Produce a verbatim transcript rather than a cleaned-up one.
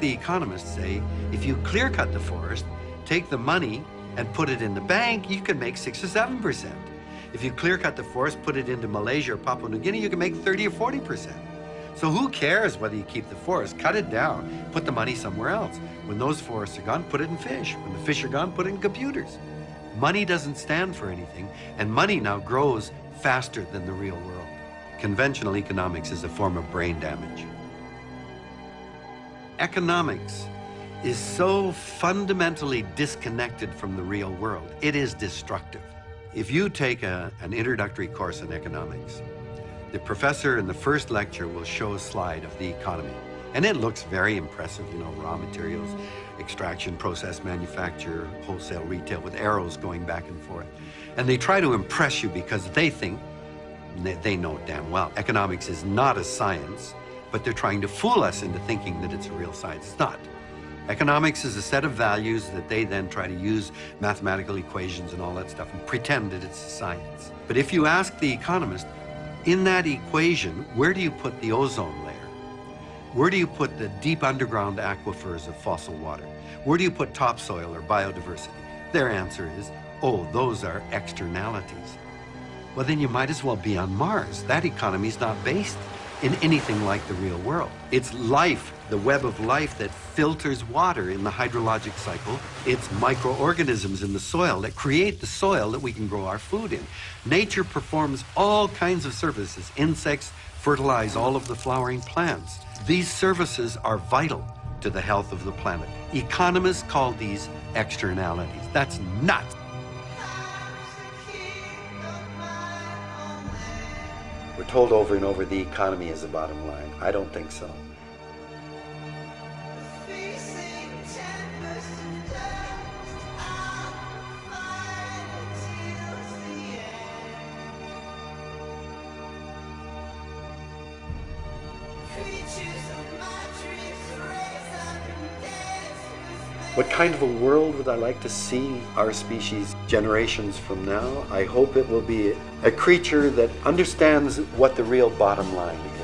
the economists say, if you clear cut the forest, take the money and put it in the bank, you can make six or seven percent. If you clear cut the forest, put it into Malaysia or Papua New Guinea, you can make thirty or forty percent. So who cares whether you keep the forest? Cut it down, put the money somewhere else. When those forests are gone, put it in fish. When the fish are gone, put it in computers. Money doesn't stand for anything, and money now grows faster than the real world. Conventional economics is a form of brain damage. Economics is so fundamentally disconnected from the real world. It is destructive. If you take a, an introductory course in economics, the professor in the first lecture will show a slide of the economy. And it looks very impressive, you know, raw materials, extraction, process, manufacture, wholesale, retail, with arrows going back and forth. And they try to impress you because they think, they, they know damn well, economics is not a science, but they're trying to fool us into thinking that it's a real science. It's not. Economics is a set of values that they then try to use mathematical equations and all that stuff and pretend that it's a science. But if you ask the economist, in that equation, where do you put the ozone layer? Where do you put the deep underground aquifers of fossil water? Where do you put topsoil or biodiversity? Their answer is, oh, those are externalities. Well, then you might as well be on Mars. That economy is not based in anything like the real world. It's life, the web of life that filters water in the hydrologic cycle. It's microorganisms in the soil that create the soil that we can grow our food in. Nature performs all kinds of services. Insects fertilize all of the flowering plants. These services are vital to the health of the planet. Economists call these externalities. That's nuts. We're told over and over the economy is the bottom line. I don't think so. What kind of a world would I like to see our species generations from now? I hope it will be a creature that understands what the real bottom line is.